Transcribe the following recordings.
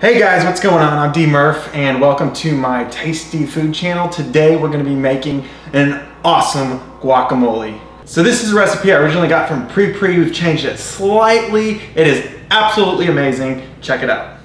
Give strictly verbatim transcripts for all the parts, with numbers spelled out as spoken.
Hey guys, what's going on? I'm D Murph and welcome to my Tasty Food channel. Today we're going to be making an awesome guacamole. So this is a recipe I originally got from PriPri. We've changed it slightly. It is absolutely amazing. Check it out.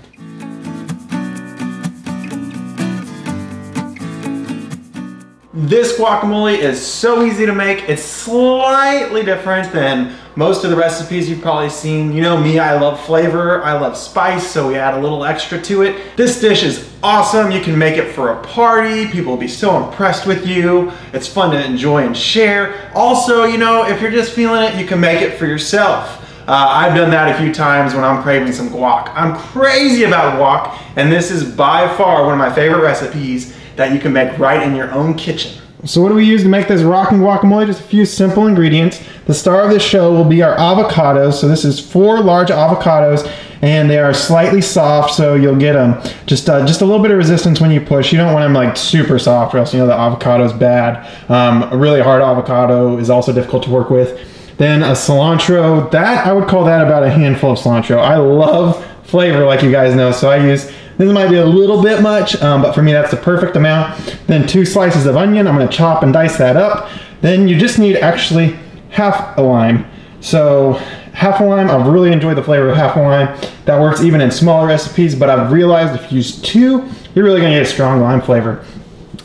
This guacamole is so easy to make. It's slightly different than most of the recipes you've probably seen. You know me, I love flavor, I love spice, so we add a little extra to it. This dish is awesome. You can make it for a party. People will be so impressed with you. It's fun to enjoy and share. Also, you know, if you're just feeling it, you can make it for yourself. Uh, I've done that a few times when I'm craving some guac. I'm crazy about guac, and this is by far one of my favorite recipes that you can make right in your own kitchen. So what do we use to make this rockin' guacamole? Just a few simple ingredients. The star of this show will be our avocados. So this is four large avocados, and they are slightly soft, so you'll get them just uh, just a little bit of resistance when you push. You don't want them like super soft, or else you know the avocado's bad. Um, a really hard avocado is also difficult to work with. Then a cilantro. That I would call that about a handful of cilantro. I love flavor, like you guys know, so I use. This might be a little bit much, um, but for me that's the perfect amount. Then two slices of onion. I'm going to chop and dice that up. Then you just need actually half a lime. So half a lime, I've really enjoyed the flavor of half a lime. That works even in smaller recipes, but I've realized if you use two, you're really going to get a strong lime flavor.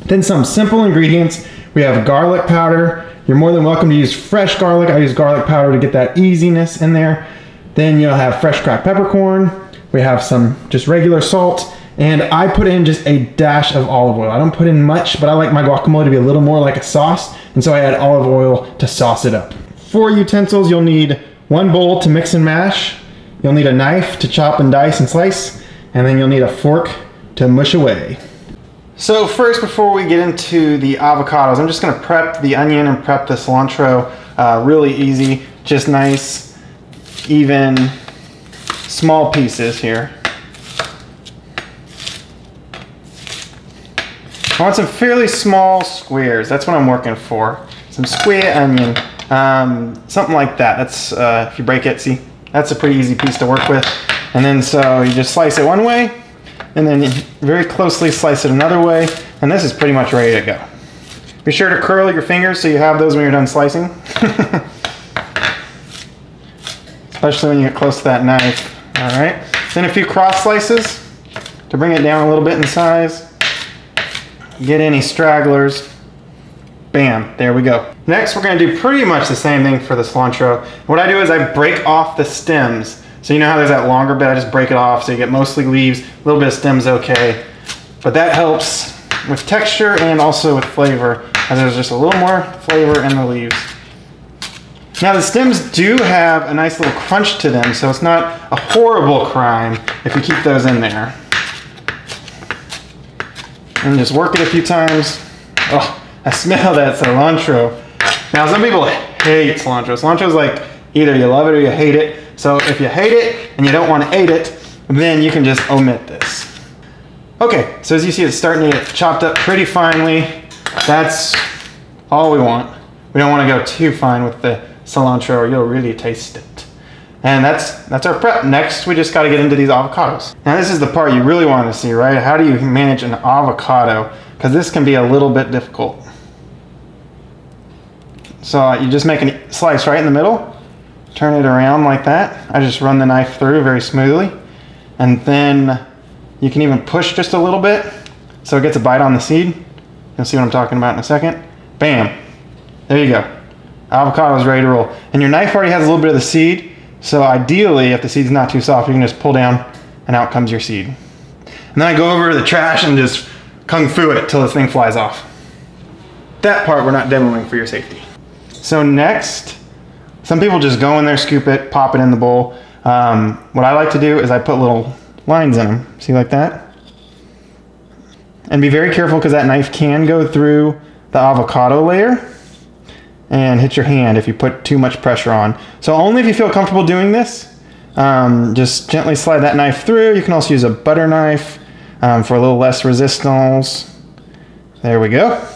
Then some simple ingredients. We have garlic powder. You're more than welcome to use fresh garlic. I use garlic powder to get that easiness in there. Then you'll have fresh cracked peppercorn. We have some just regular salt, and I put in just a dash of olive oil. I don't put in much, but I like my guacamole to be a little more like a sauce, and so I add olive oil to sauce it up. For utensils, you'll need one bowl to mix and mash. You'll need a knife to chop and dice and slice, and then you'll need a fork to mush away. So first, before we get into the avocados, I'm just gonna prep the onion and prep the cilantro uh, really easy, just nice, even, small pieces here. I want some fairly small squares. That's what I'm working for. Some square onion, um, something like that. That's uh, if you break it, see, that's a pretty easy piece to work with. And then so you just slice it one way, and then you very closely slice it another way, and this is pretty much ready to go. Be sure to curl your fingers so you have those when you're done slicing, especially when you get close to that knife. All right, then a few cross slices to bring it down a little bit in size. Get any stragglers. Bam, there we go. Next, we're gonna do pretty much the same thing for the cilantro. What I do is I break off the stems. So you know how there's that longer bit, I just break it off so you get mostly leaves, a little bit of stems okay. But that helps with texture and also with flavor, as there's just a little more flavor in the leaves. Now the stems do have a nice little crunch to them, so it's not a horrible crime if you keep those in there. And just work it a few times. Oh, I smell that cilantro. Now some people hate cilantro. Cilantro's like either you love it or you hate it. So if you hate it and you don't want to eat it, then you can just omit this. Okay, so as you see, it's starting to get chopped up pretty finely. That's all we want. We don't want to go too fine with the cilantro or you'll really taste it. And that's that's our prep. Next, we just got to get into these avocados. Now this is the part you really want to see, right? How do you manage an avocado? Because this can be a little bit difficult. So uh, you just make a slice right in the middle, turn it around like that. I just run the knife through very smoothly. And then you can even push just a little bit so it gets a bite on the seed. You'll see what I'm talking about in a second. Bam, there you go. Avocado is ready to roll. And your knife already has a little bit of the seed, so ideally, if the seed's not too soft, you can just pull down and out comes your seed. And then I go over to the trash and just kung fu it till this thing flies off. That part we're not demoing for your safety. So next, some people just go in there, scoop it, pop it in the bowl. Um, what I like to do is I put little lines in them, see like that? And be very careful because that knife can go through the avocado layer and hit your hand if you put too much pressure on. So only if you feel comfortable doing this, um, just gently slide that knife through. You can also use a butter knife um, for a little less resistance. There we go.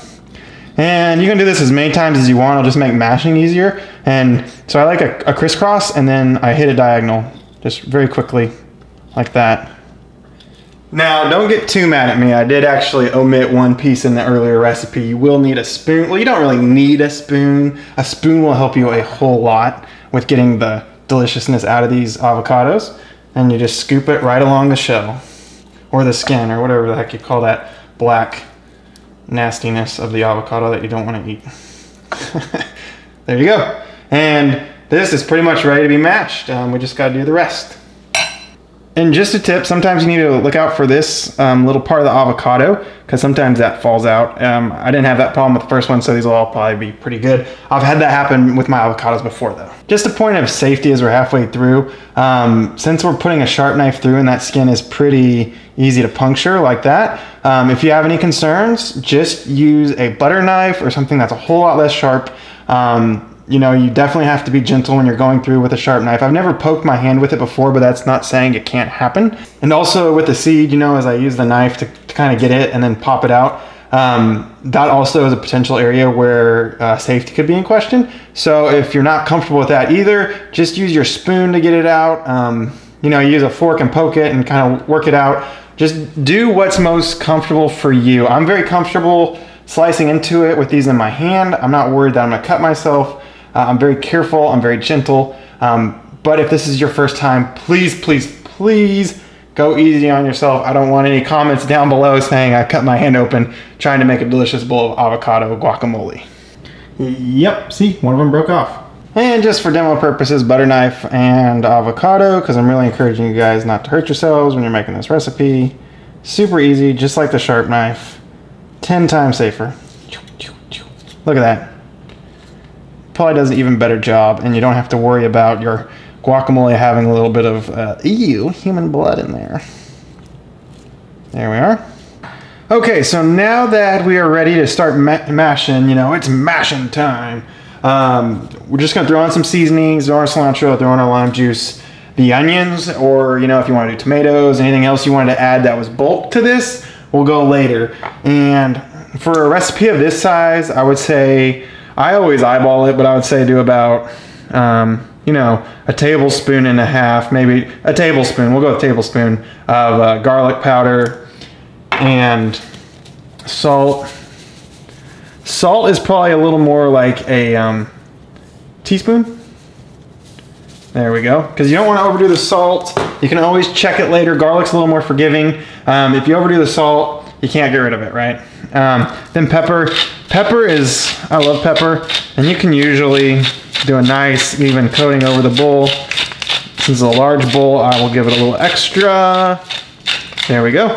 And you can do this as many times as you want. It'll just make mashing easier. And so I like a, a crisscross, and then I hit a diagonal just very quickly like that. Now, don't get too mad at me. I did actually omit one piece in the earlier recipe. You will need a spoon. Well, you don't really need a spoon. A spoon will help you a whole lot with getting the deliciousness out of these avocados. And you just scoop it right along the shell or the skin or whatever the heck you call that black nastiness of the avocado that you don't want to eat. There you go. And this is pretty much ready to be mashed. Um, we just got to do the rest. And just a tip, sometimes you need to look out for this um, little part of the avocado, because sometimes that falls out. Um, I didn't have that problem with the first one, so these will all probably be pretty good. I've had that happen with my avocados before though. Just a point of safety as we're halfway through. Um, since we're putting a sharp knife through and that skin is pretty easy to puncture like that, um, if you have any concerns, just use a butter knife or something that's a whole lot less sharp. Um, You know, you definitely have to be gentle when you're going through with a sharp knife. I've never poked my hand with it before, but that's not saying it can't happen. And also with the seed, you know, as I use the knife to, to kind of get it and then pop it out, um, that also is a potential area where uh, safety could be in question. So if you're not comfortable with that either, just use your spoon to get it out. Um, you know, use a fork and poke it and kind of work it out. Just do what's most comfortable for you. I'm very comfortable slicing into it with these in my hand. I'm not worried that I'm gonna cut myself. Uh, I'm very careful, I'm very gentle, um, but if this is your first time, please, please, please go easy on yourself. I don't want any comments down below saying I cut my hand open trying to make a delicious bowl of avocado guacamole. Yep, see, one of them broke off. And just for demo purposes, butter knife and avocado, because I'm really encouraging you guys not to hurt yourselves when you're making this recipe. Super easy, just like the sharp knife, ten times safer. Look at that. Probably does an even better job, and you don't have to worry about your guacamole having a little bit of uh, ew, human blood in there. There we are. Okay, so now that we are ready to start ma mashing, you know, it's mashing time. Um, we're just gonna throw on some seasonings, throw on our cilantro, throw on our lime juice, the onions, or you know, if you want to do tomatoes, anything else you wanted to add that was bulk to this, we'll go later. And for a recipe of this size, I would say, I always eyeball it, but I would say do about, um, you know, a tablespoon and a half, maybe a tablespoon, we'll go with a tablespoon of uh, garlic powder and salt. Salt is probably a little more like a um, teaspoon. There we go. Because you don't want to overdo the salt. You can always check it later. Garlic's a little more forgiving. Um, if you overdo the salt, you can't get rid of it, right? Um, then pepper. Pepper is, I love pepper, and you can usually do a nice even coating over the bowl. This is a large bowl, I will give it a little extra. There we go.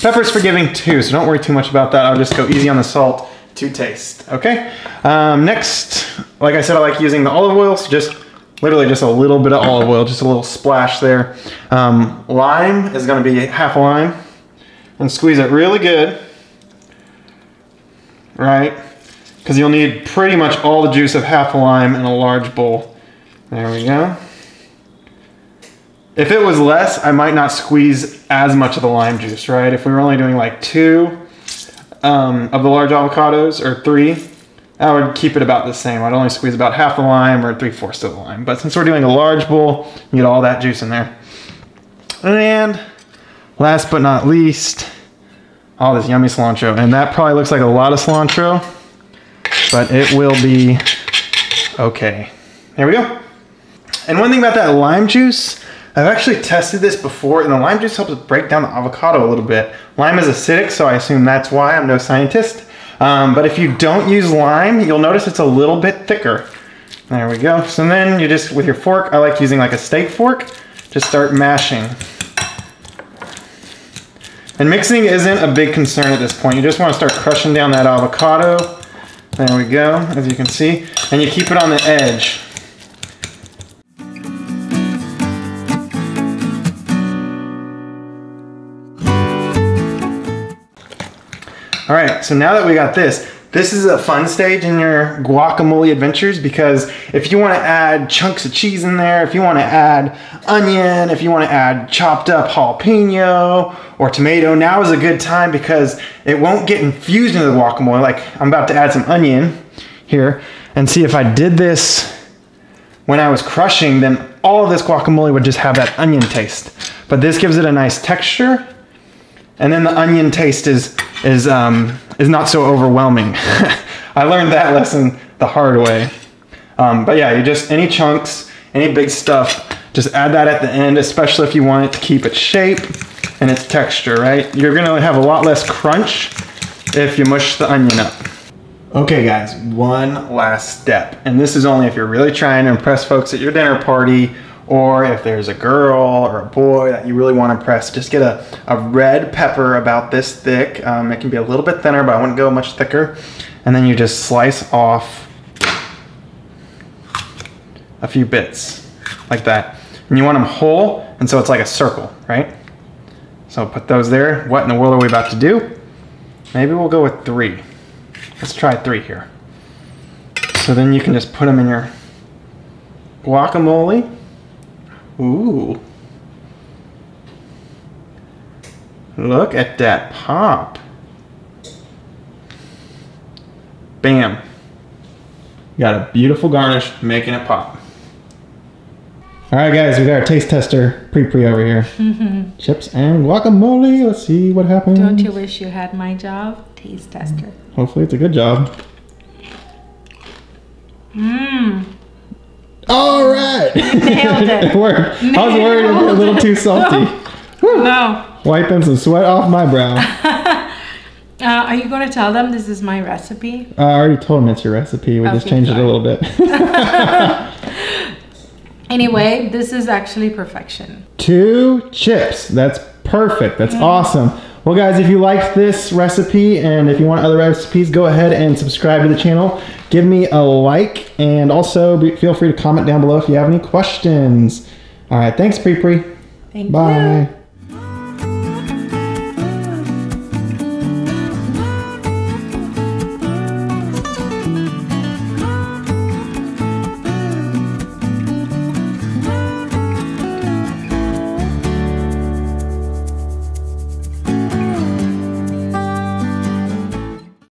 Pepper's forgiving too, so don't worry too much about that. I'll just go easy on the salt to taste, okay? Um, next, like I said, I like using the olive oil, so just literally just a little bit of olive oil, just a little splash there. Um, lime is gonna be half a lime. And squeeze it really good, right? Because you'll need pretty much all the juice of half a lime in a large bowl. There we go. If it was less, I might not squeeze as much of the lime juice, right? If we were only doing like two um, of the large avocados, or three, I would keep it about the same. I'd only squeeze about half a lime or three-fourths of the lime. But since we're doing a large bowl, you get all that juice in there. And last but not least, all this yummy cilantro. And that probably looks like a lot of cilantro, but it will be okay. There we go. And one thing about that lime juice, I've actually tested this before, and the lime juice helps break down the avocado a little bit. Lime is acidic, so I assume that's why. I'm no scientist. Um, but if you don't use lime, you'll notice it's a little bit thicker. There we go. So then you just, with your fork, I like using like a steak fork, just start mashing. And mixing isn't a big concern at this point. You just want to start crushing down that avocado. There we go, as you can see. And you keep it on the edge. All right, so now that we got this, this is a fun stage in your guacamole adventures, because if you want to add chunks of cheese in there, if you want to add onion, if you want to add chopped up jalapeno or tomato, now is a good time because it won't get infused into the guacamole. Like, I'm about to add some onion here, and see, if I did this when I was crushing, then all of this guacamole would just have that onion taste. But this gives it a nice texture And then the onion taste is, is, um, is not so overwhelming. I learned that lesson the hard way. Um, but yeah, you just, any chunks, any big stuff, just add that at the end, especially if you want it to keep its shape and its texture, right? You're gonna have a lot less crunch if you mush the onion up. Okay guys, one last step. And this is only if you're really trying to impress folks at your dinner party, or if there's a girl or a boy that you really want to impress. Just get a, a red pepper about this thick. Um, it can be a little bit thinner, but I wouldn't go much thicker. And then you just slice off a few bits like that. And you want them whole, and so it's like a circle, right? So put those there. What in the world are we about to do? Maybe we'll go with three. Let's try three here. So then you can just put them in your guacamole. Ooh. Look at that pop. Bam. Got a beautiful garnish, making it pop. All right, guys, we got our taste tester, PriPri, over here. Mm-hmm. Chips and guacamole. Let's see what happens. Don't you wish you had my job? Taste tester. Hopefully it's a good job. Mmm. All right. You nailed it. It worked. Nailed I was worried it was a little too salty. No. no. Wiping some sweat off my brow. Uh, are you going to tell them this is my recipe? Uh, I already told them it's your recipe. We okay, just changed sorry. it a little bit. Anyway, this is actually perfection. Two chips. That's perfect. That's mm. awesome. Well guys, if you liked this recipe and if you want other recipes, go ahead and subscribe to the channel. Give me a like, and also be, feel free to comment down below if you have any questions. All right, thanks PriPri. Thank Bye. you. Bye.